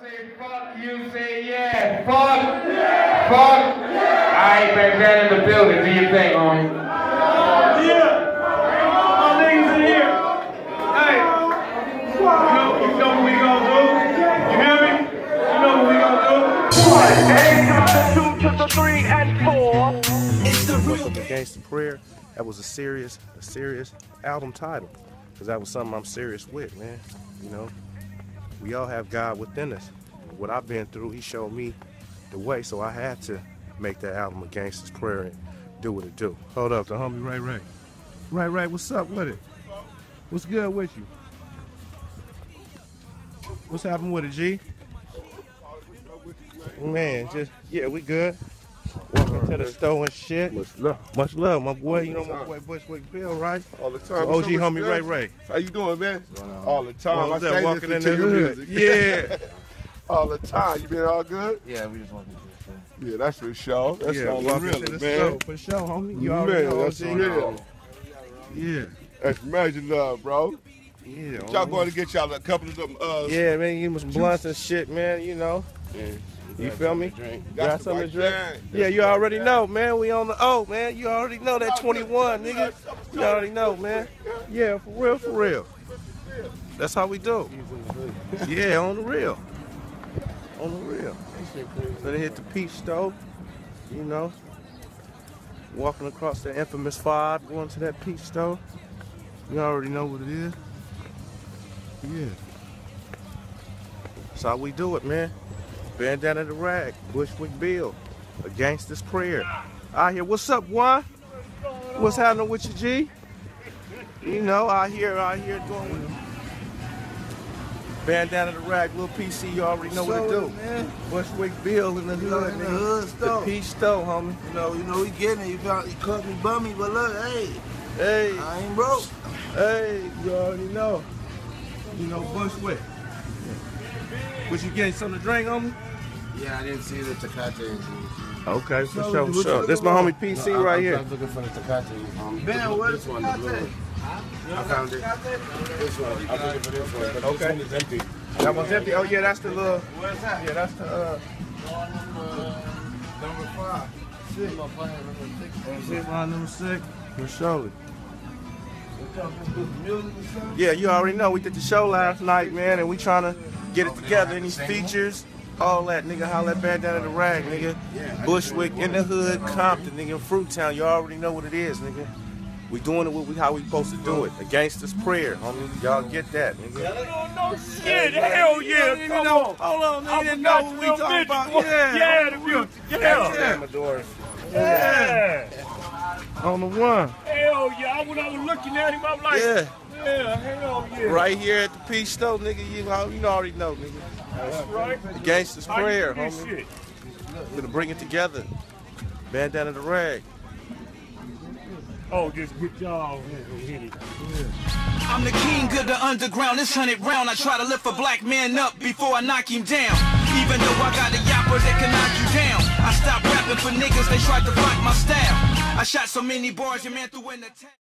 Say fuck, you say yeah. Fuck, yeah. Fuck, yeah. I ain't Bandana in the building. Do your thing, homie. Yeah. My niggas in here. Hey, you know what we gonna do? You hear me? You know what we gonna do? 1, 2, 3, and 4. It's the real Gangster's Prayer. That was a serious album title, because that was something I'm serious with, man. You know. We all have God within us. What I've been through, he showed me the way, so I had to make that album A Gangster's Prayer and do what it do. Hold up, the homie Ray Ray. Ray Ray, what's up with it? What's good with you? What's happening with it, G? Man, just, yeah, we good. Walking to the store and shit. Much love. Much love, my boy. You know my boy Bushwick Bill, right? All the time. OG homie Ray Ray. How you doing, man? All the time. Well, I say walking in the hood. Yeah. All the time. You been all good? Yeah, we just walking to the store. Yeah, that's for sure. That's really, man. For sure, homie. You already know that's real. Yeah. That's major love, bro. Yeah. Y'all going to get y'all a couple of them. Yeah, man. You some blunts and shit, man. You know. You feel me? Got something to drink? Yeah, you already know, man. We on the O, man. You already know that 21, nigga. You already know, man. Yeah, for real, for real. That's how we do. Yeah, on the real. On the real. So they hit the peach stove, you know. Walking across that infamous 5, going to that peach stove. You already know what it is. Yeah. That's how we do it, man. Bandana Tha Ragg, Bushwick Bill, A Gangster's Prayer. Out here, what's up, Juan? What's happening with you, G? You know, out here doing with Bandana Tha Ragg, Lil PC, you already know what to do. Man. Bushwick Bill in the hood, man. The peach store, homie. You know, we getting it. You cut me bummy, but look, hey. Hey. I ain't broke. Hey, you already know. You know, Bushwick. Was you getting something to drink on me? Yeah, I didn't see the Tecate. Okay, for sure, sure. This my homie PC right here. I'm looking for the Tecate. Ben, where's the Tecate? I found it. This one. I'm looking for this one. But okay. This one is empty. That one's empty? Oh, yeah, that's the little... Where's that? Yeah, that's the... Number 5. Six. Number 6. For sure. Yeah, you already know. We did the show last night, man, and we trying to get it together, any features, all that, nigga. Holla at Bandana Tha Ragg, nigga. Bushwick, in the hood, Compton, nigga, Fruit Town. You already know what it is, nigga. We doing it how we supposed to do it. A Gangster's Prayer, homie. Y'all get that, nigga. Shit, hell yeah. Hold on, nigga. I didn't know what we talking about. Yeah, the future. Yeah. On the one. Hell yeah. When I was looking at him, I'm like, yeah, hell yeah. Right here at the peach store, nigga, you already know, nigga. That's right. The Gangster's Prayer, homie. Shit. We're gonna bring it together. Bandana Tha Ragg. Oh, just get y'all hit it. I'm the king of the underground, this 100 round. I try to lift a black man up before I knock him down. Even though I got a yapper that can knock you down. I stopped rapping for niggas, they tried to block my style. I shot so many bars, your man threw in the tank.